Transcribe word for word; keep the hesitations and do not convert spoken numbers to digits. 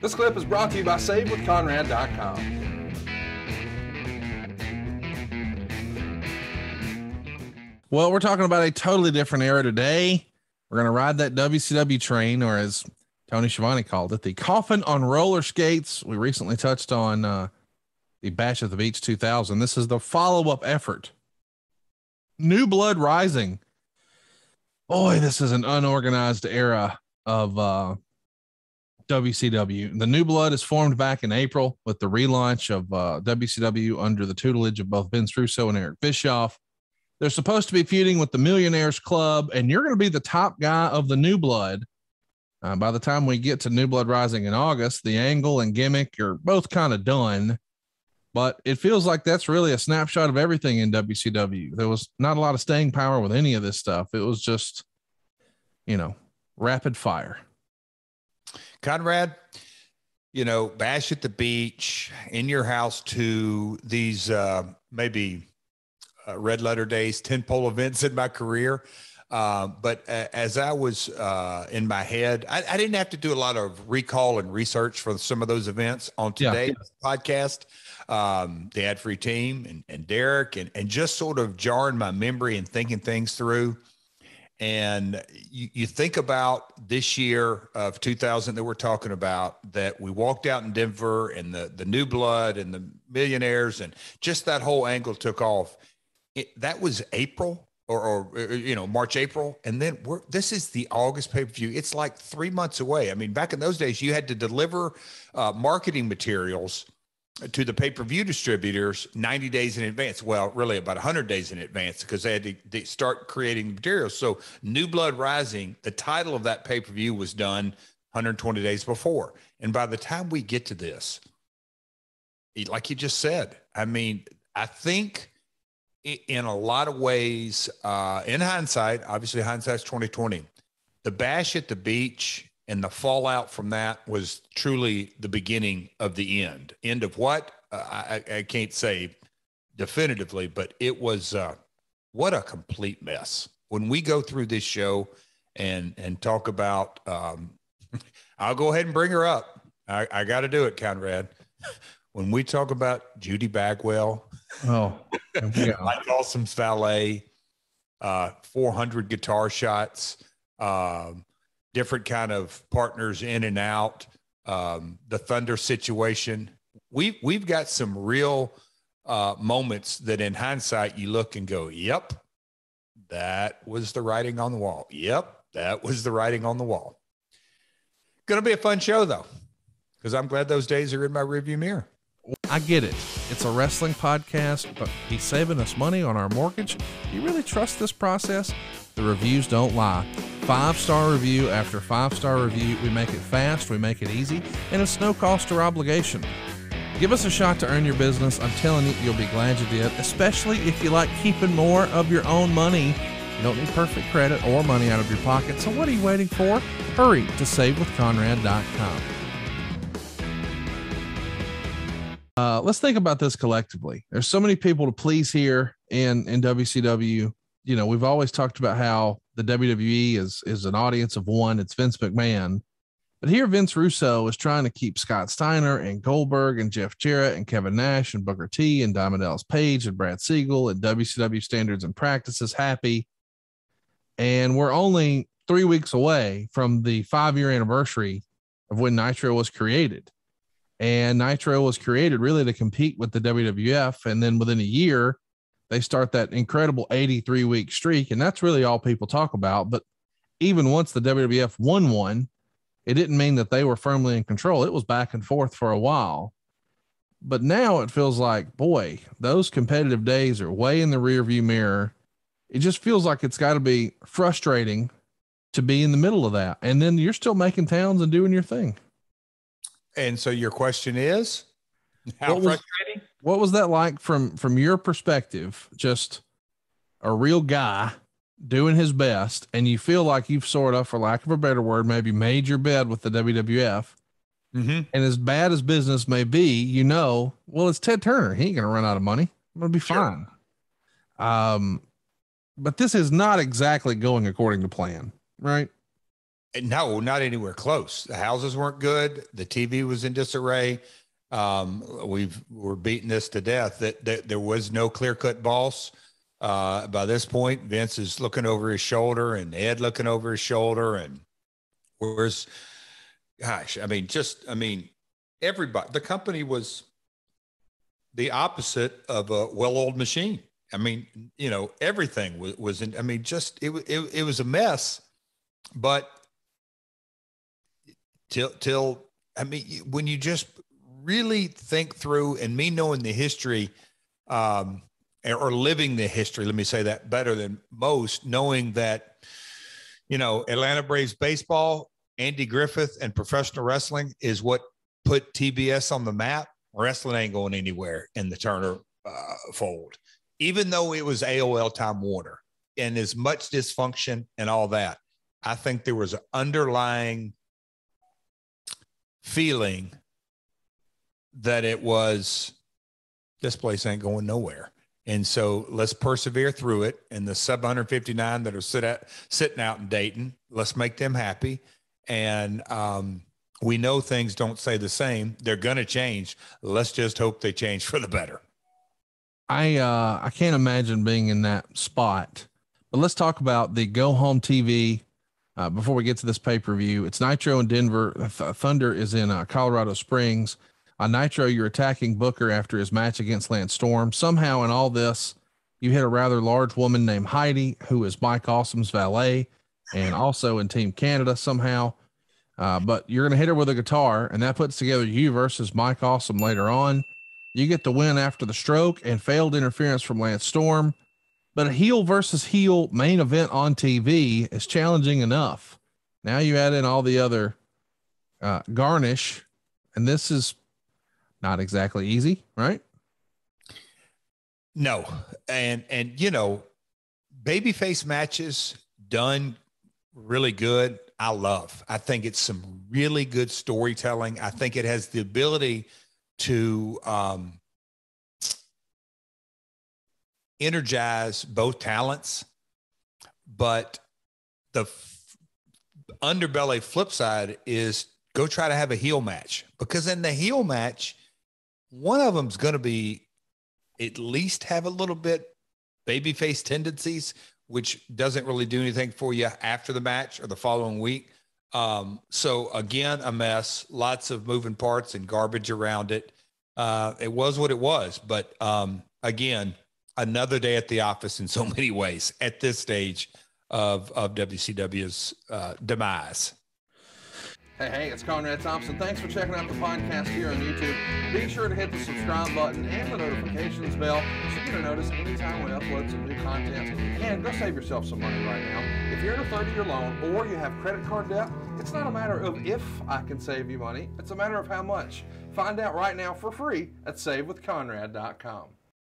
This clip is brought to you by Save With Conrad dot com. Well, we're talking about a totally different era today. We're going to ride that W C W train, or as Tony Schiavone called it, the coffin on roller skates. We recently touched on uh, the Bash at the Beach two thousand. This is the follow-up effort. New Blood Rising. Boy, this is an unorganized era of uh, W C W. The New Blood is formed back in April with the relaunch of uh, W C W under the tutelage of both Vince Russo and Eric Bischoff. They're supposed to be feuding with the Millionaires Club, and you're going to be the top guy of the New Blood. Uh, by the time we get to New Blood Rising in August, the angle and gimmick are both kind of done, but it feels like that's really a snapshot of everything in W C W. There was not a lot of staying power with any of this stuff. It was just, you know, rapid fire. Conrad, you know, Bash at the Beach, In Your House two, these uh, maybe – Uh, red letter days, ten pole events in my career. Uh, but uh, as I was uh, in my head, I, I didn't have to do a lot of recall and research for some of those events on today's yeah. podcast, um, the ad free team and, and Derek, and, and just sort of jarring my memory and thinking things through. And you, you think about this year of two thousand that we're talking about, that we walked out in Denver and the, the New Blood and the Millionaires and just that whole angle took off. It, that was April or, or, you know, March, April. And then we're, this is the August pay-per-view. It's like three months away. I mean, back in those days, you had to deliver uh, marketing materials to the pay-per-view distributors ninety days in advance. Well, really about one hundred days in advance because they had to they start creating materials. So New Blood Rising, the title of that pay-per-view was done one hundred twenty days before. And by the time we get to this, like you just said, I mean, I think – in a lot of ways, uh, in hindsight, obviously hindsight's twenty twenty, the Bash at the Beach and the fallout from that was truly the beginning of the end. End of what? Uh, I, I can't say definitively, but it was, uh, what a complete mess. When we go through this show and, and talk about, um, I'll go ahead and bring her up. I, I got to do it, Conrad. When we talk about Judy Bagwell, oh, Mike Awesome's valet, uh, four hundred guitar shots, um, different kind of partners in and out, um, the Thunder situation. We've, we've got some real uh, moments that in hindsight you look and go, yep, that was the writing on the wall. Yep, that was the writing on the wall. Going to be a fun show, though, because I'm glad those days are in my rearview mirror. I get it. It's a wrestling podcast, but he's saving us money on our mortgage. Do you really trust this process? The reviews don't lie. Five-star review after five-star review. We make it fast, we make it easy, and it's no cost or obligation. Give us a shot to earn your business. I'm telling you, you'll be glad you did, especially if you like keeping more of your own money. You don't need perfect credit or money out of your pocket, so what are you waiting for? Hurry to save with conrad dot com. Uh, let's think about this collectively. There's so many people to please here in, in W C W. You know, we've always talked about how the W W E is, is an audience of one. It's Vince McMahon. But here, Vince Russo is trying to keep Scott Steiner and Goldberg and Jeff Jarrett and Kevin Nash and Booker T and Diamond Dallas Page and Brad Siegel and W C W standards and practices happy. And we're only three weeks away from the five-year anniversary of when Nitro was created. And Nitro was created really to compete with the W W F. And then within a year, they start that incredible eighty-three week streak. And that's really all people talk about. But even once the W W F won one, it didn't mean that they were firmly in control. It was back and forth for a while. But now it feels like, boy, those competitive days are way in the rearview mirror. It just feels like it's got to be frustrating to be in the middle of that. And then you're still making towns and doing your thing. And so your question is, how what frustrating? Was, what was that like from, from your perspective, just a real guy doing his best, and you feel like you've sort of, for lack of a better word, maybe made your bed with the W W F, mm-hmm. and as bad as business may be, you know, well, it's Ted Turner. He ain't going to run out of money. I'm going to be sure. fine. Um, but this is not exactly going according to plan, right? No, not anywhere close. The houses weren't good. The T V was in disarray. Um, we've, we're beating this to death that, that there was no clear cut boss. Uh, by this point, Vince is looking over his shoulder and Ed looking over his shoulder. And where's, gosh, I mean, just, I mean, everybody, the company was the opposite of a well-oiled machine. I mean, you know, everything was, was in, I mean, just, it, it, it was a mess, but till, till, I mean, when you just really think through, and me knowing the history, um, or living the history, let me say that better than most, knowing that, you know, Atlanta Braves baseball, Andy Griffith, and professional wrestling is what put T B S on the map. Wrestling ain't going anywhere in the Turner uh, fold, even though it was A O L Time Warner and as much dysfunction and all that. I think there was an underlying feeling that it was, this place ain't going nowhere. And so let's persevere through it. And the sub one fifty-nine that are sit at, sitting out in Dayton, let's make them happy. And um, we know things don't stay the same. They're going to change. Let's just hope they change for the better. I, uh, I can't imagine being in that spot, but let's talk about the go home T V uh, before we get to this pay-per-view. It's Nitro in Denver. Th- Thunder is in uh, Colorado Springs. On Nitro, you're attacking Booker after his match against Lance Storm. Somehow in all this, you hit a rather large woman named Heidi, who is Mike Awesome's valet and also in Team Canada somehow. Uh, but you're going to hit her with a guitar, and that puts together you versus Mike Awesome later on. You get the win after the stroke and failed interference from Lance Storm. But a heel versus heel main event on T V is challenging enough. Now you add in all the other uh, garnish, and this is not exactly easy, right? No. And, and, you know, babyface matches done really good, I love. I think it's some really good storytelling. I think it has the ability to um, energize both talents, but the f- underbelly flip side is go try to have a heel match, because in the heel match, one of them's going to be at least have a little bit babyface tendencies, which doesn't really do anything for you after the match or the following week. Um, so again, a mess, lots of moving parts and garbage around it. Uh, it was what it was, but um, again, another day at the office in so many ways at this stage of, of W C W's uh, demise. Hey, hey, it's Conrad Thompson. Thanks for checking out the podcast here on YouTube. Be sure to hit the subscribe button and the notifications bell so you get a notice anytime we upload some new content. And go save yourself some money right now. If you're in a thirty-year loan or you have credit card debt, it's not a matter of if I can save you money. It's a matter of how much. Find out right now for free at save with conrad dot com.